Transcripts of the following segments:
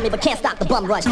kill me, but can't stop the bum rush.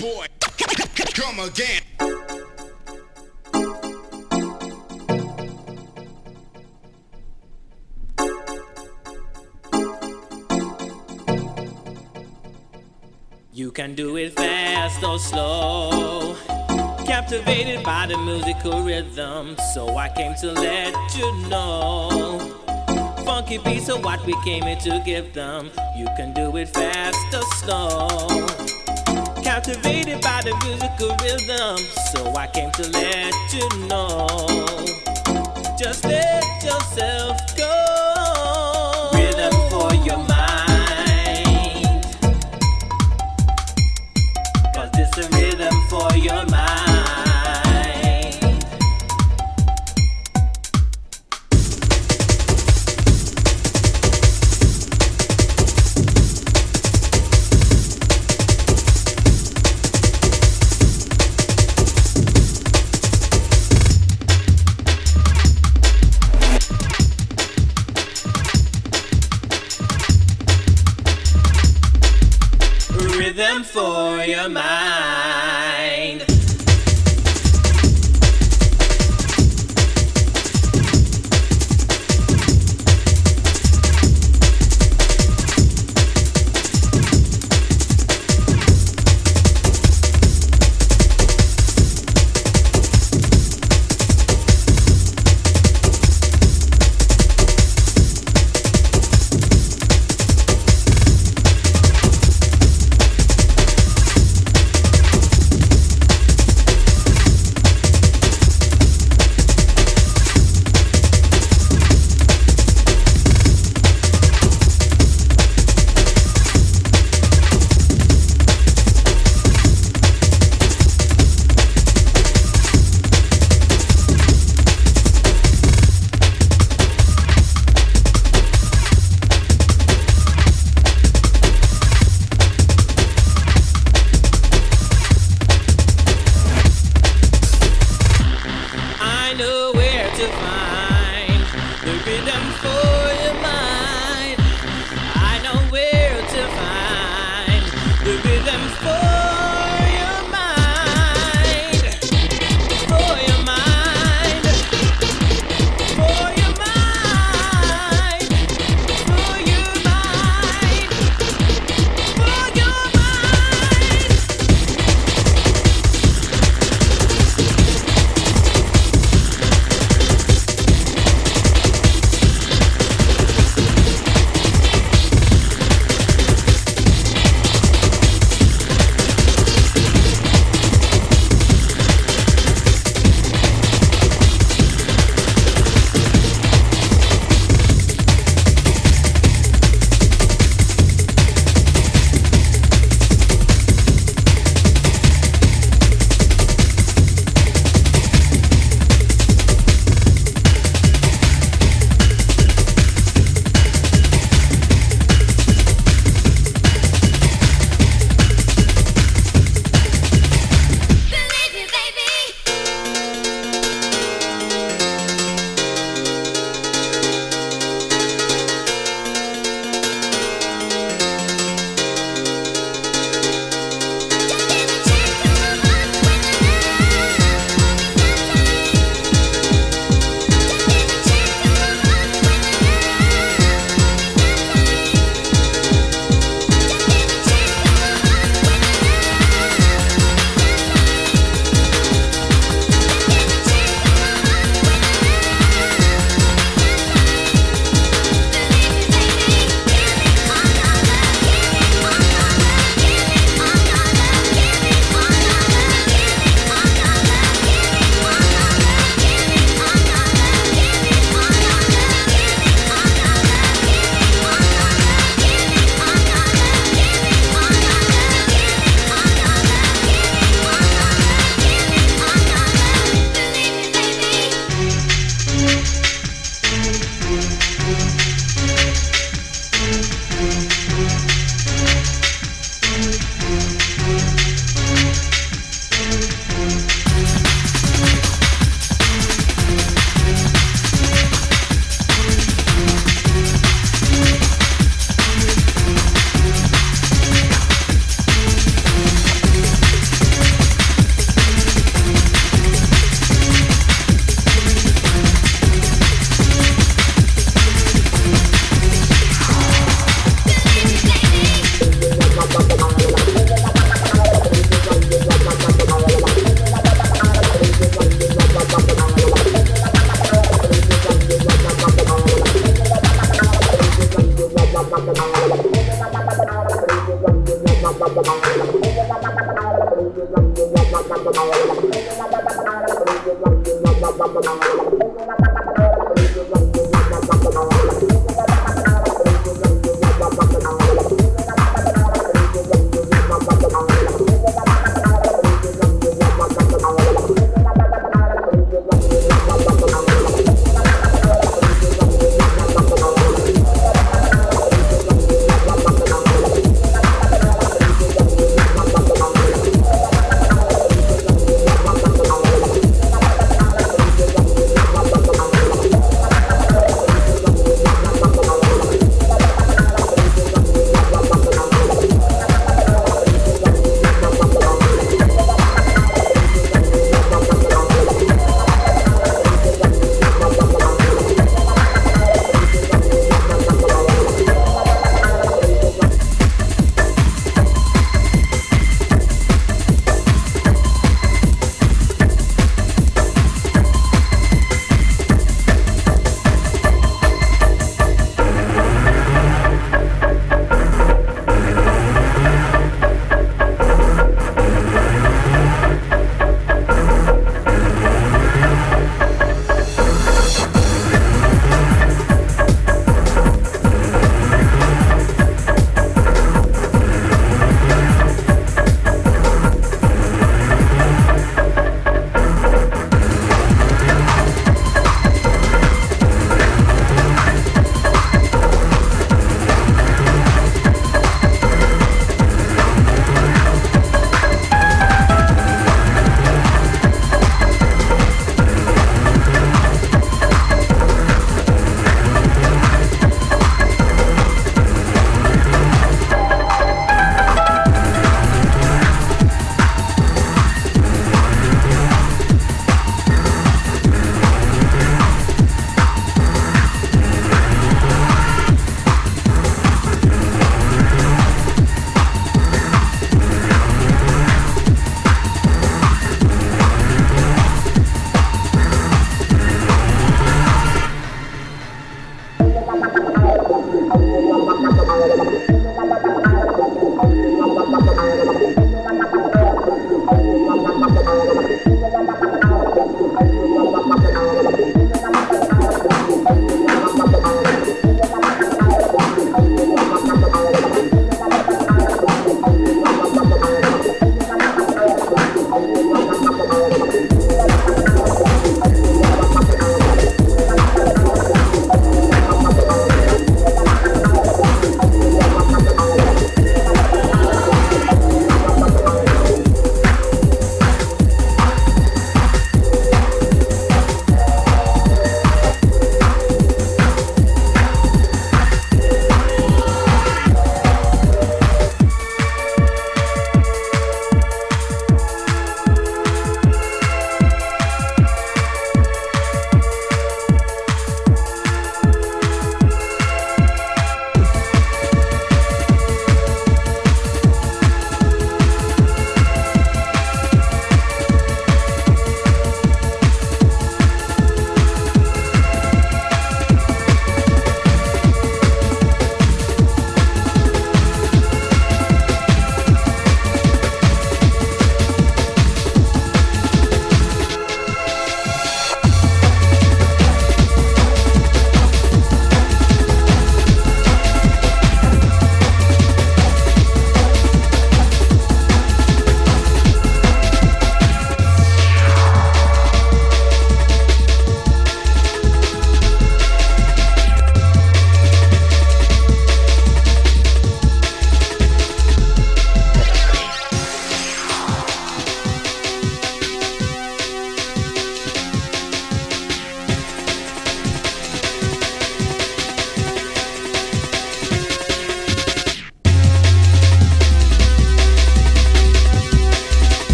boy, come again. You can do it fast or slow, captivated by the musical rhythm. So I came to let you know, funky beats are what we came here to give them. You can do it fast or slow, captivated by the musical rhythm. So I came to let you know, just let yourself go. Rhythm for your mind, 'cause it's a rhythm for your mind. Rhythm for your mind.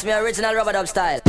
That's me original Rubber Dub style.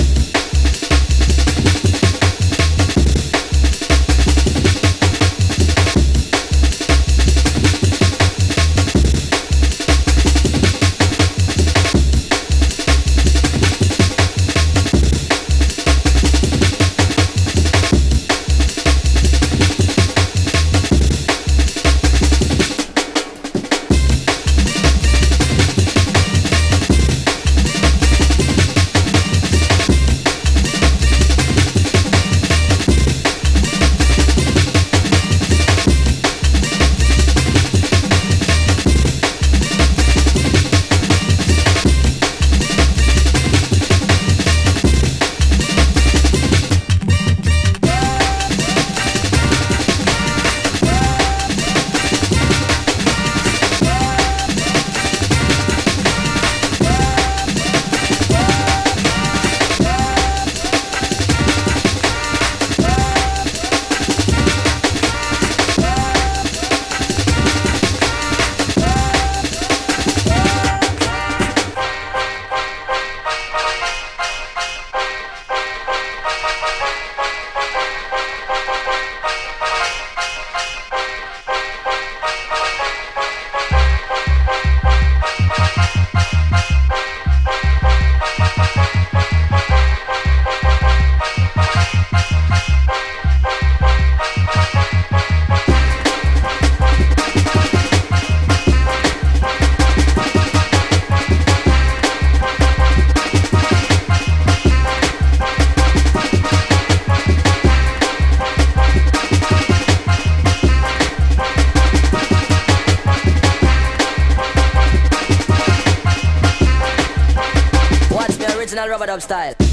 Original Rubber Dub style.